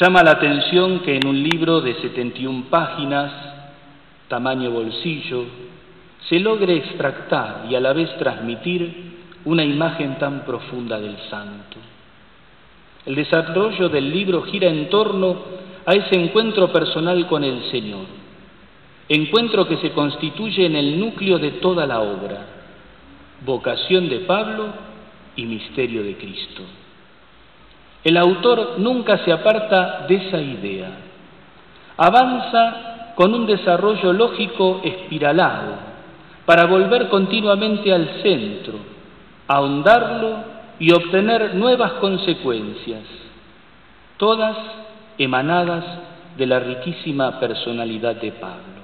Llama la atención que en un libro de 71 páginas, tamaño bolsillo, se logre extractar y a la vez transmitir una imagen tan profunda del santo. El desarrollo del libro gira en torno a ese encuentro personal con el Señor, encuentro que se constituye en el núcleo de toda la obra, vocación de Pablo y misterio de Cristo. El autor nunca se aparta de esa idea, avanza con un desarrollo lógico espiralado para volver continuamente al centro, ahondarlo y obtener nuevas consecuencias, todas emanadas de la riquísima personalidad de Pablo.